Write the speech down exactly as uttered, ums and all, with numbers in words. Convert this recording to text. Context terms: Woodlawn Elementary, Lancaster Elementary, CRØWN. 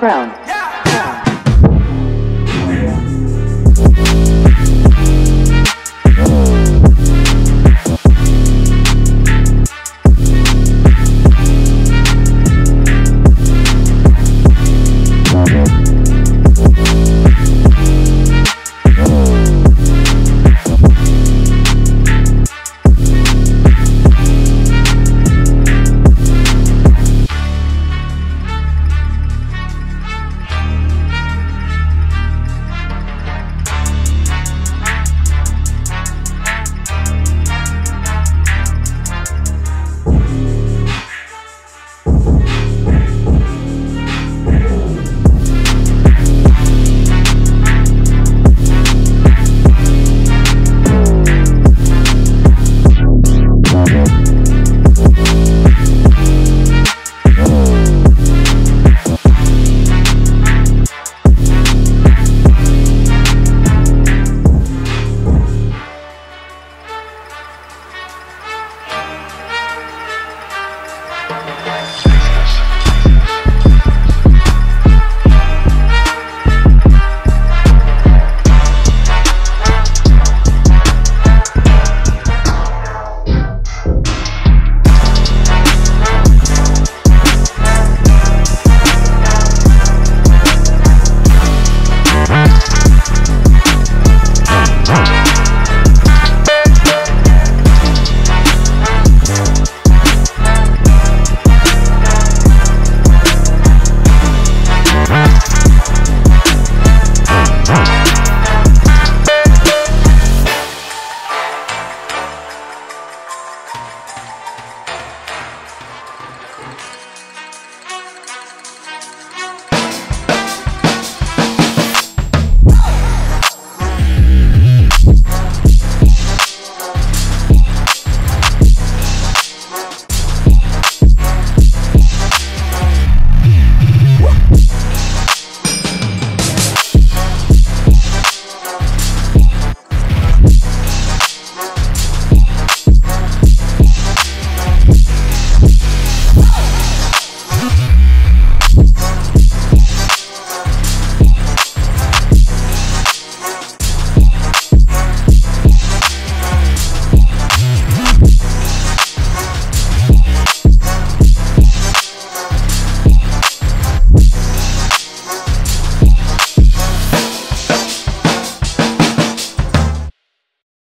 CRØWN.